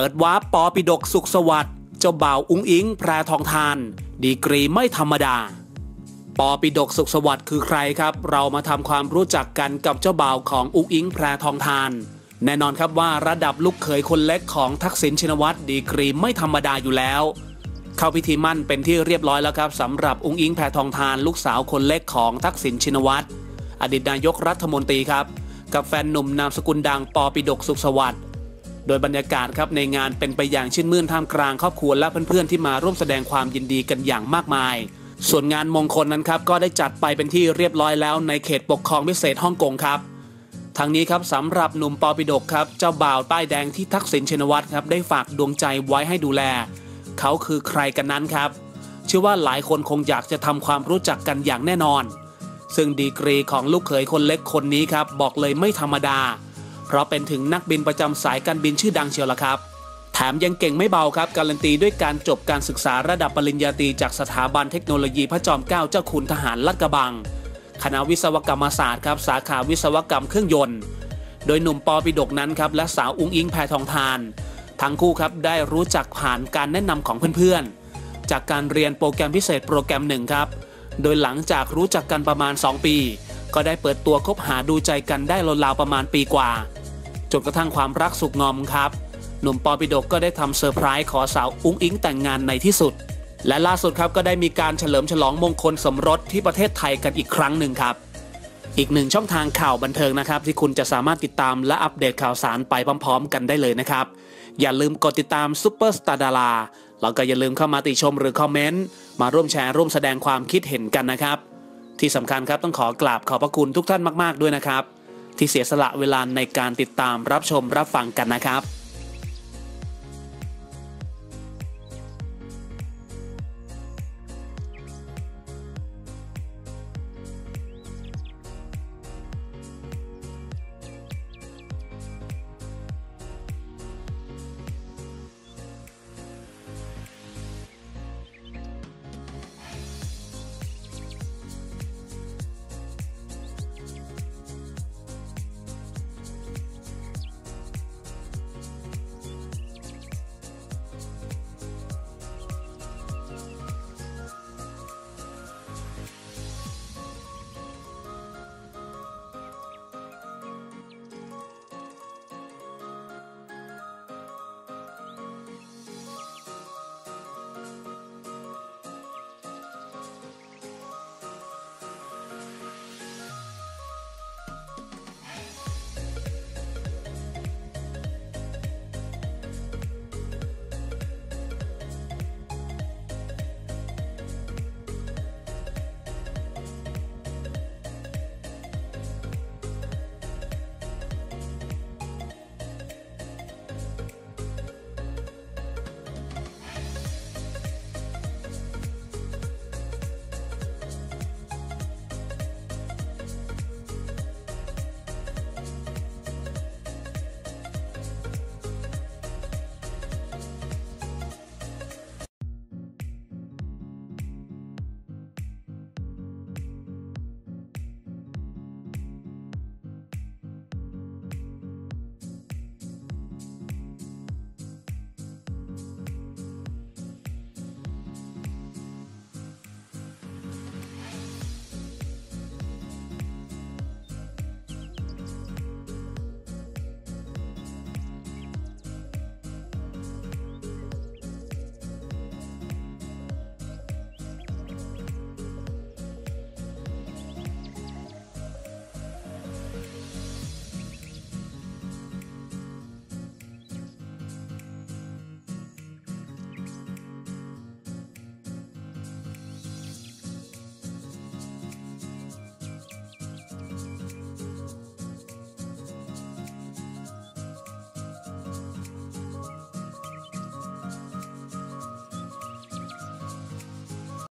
ปิดวาร์ปปอปิดกสุขสวัสดิ์เจ้าบ่าวอุ๋งอิงแพรทองทานดีกรีไม่ธรรมดาปอปิดกสุขสวัสดิ์คือใครครับเรามาทำความรู้จักกันกับเจ้าบ่าวของอุ๋งอิงแพรทองทานแน่นอนครับว่าระดับลูกเขยคนเล็กของทักษิณชินวัตรดีกรีไม่ธรรมดาอยู่แล้วเข้าพิธีมั่นเป็นที่เรียบร้อยแล้วครับสำหรับอุ๋งอิงแพรทองทานลูกสาวคนเล็กของทักษิณชินวัตรอดีตนายกรัฐมนตรีครับกับแฟนหนุ่มนามสกุลดังปอปิดกสุขสวัสดิ์โดยบรรยากาศครับในงานเป็นไปอย่างชื่นมื่นท่ามกลางครอบครัวและเพื่อนๆที่มาร่วมแสดงความยินดีกันอย่างมากมายส่วนงานมงคลนั้นครับก็ได้จัดไปเป็นที่เรียบร้อยแล้วในเขตปกครองพิเศษฮ่องกงครับทางนี้ครับสำหรับหนุ่มปอปิดกครับเจ้าบ่าวป้ายแดงที่ทักษิณชินวัตรครับได้ฝากดวงใจไว้ให้ดูแลเขาคือใครกันนั้นครับเชื่อว่าหลายคนคงอยากจะทำความรู้จักกันอย่างแน่นอนซึ่งดีกรีของลูกเขยคนเล็กคนนี้ครับบอกเลยไม่ธรรมดาเพราะเป็นถึงนักบินประจำสายการบินชื่อดังเชียวล่ะครับแถมยังเก่งไม่เบาครับการันตีด้วยการจบการศึกษาระดับปริญญาตรีจากสถาบันเทคโนโลยีพระจอมเกล้าเจ้าคุณทหารลาดกระบังคณะวิศวกรรมศาสตร์ครับสาขาวิศวกรรมเครื่องยนต์โดยหนุ่มปอปิดกนั้นครับและสาวอุ๋งอิงแพทองทานทั้งคู่ครับได้รู้จักผ่านการแนะนำของเพื่อนๆจากการเรียนโปรแกรมพิเศษโปรแกรมหนึ่งครับโดยหลังจากรู้จักกันประมาณ2ปีก็ได้เปิดตัวคบหาดูใจกันได้ราวๆประมาณปีกว่าจนกระทั่งความรักสุขงอมครับหนุ่มปอปิดกก็ได้ทำเซอร์ไพรส์ขอสาวอุ๋งอิงแต่งงานในที่สุดและล่าสุดครับก็ได้มีการเฉลิมฉลองมงคลสมรสที่ประเทศไทยกันอีกครั้งหนึ่งครับอีกหนึ่งช่องทางข่าวบันเทิงนะครับที่คุณจะสามารถติดตามและอัปเดตข่าวสารไปพร้อมๆกันได้เลยนะครับอย่าลืมกดติดตามซุปเปอร์สตาร์ดาราแล้วก็อย่าลืมเข้ามาติชมหรือคอมเมนต์มาร่วมแชร์ร่วมแสดงความคิดเห็นกันนะครับที่สำคัญครับต้องขอกราบขอบพระคุณทุกท่านมากๆด้วยนะครับที่เสียสละเวลาในการติดตามรับชมรับฟังกันนะครับ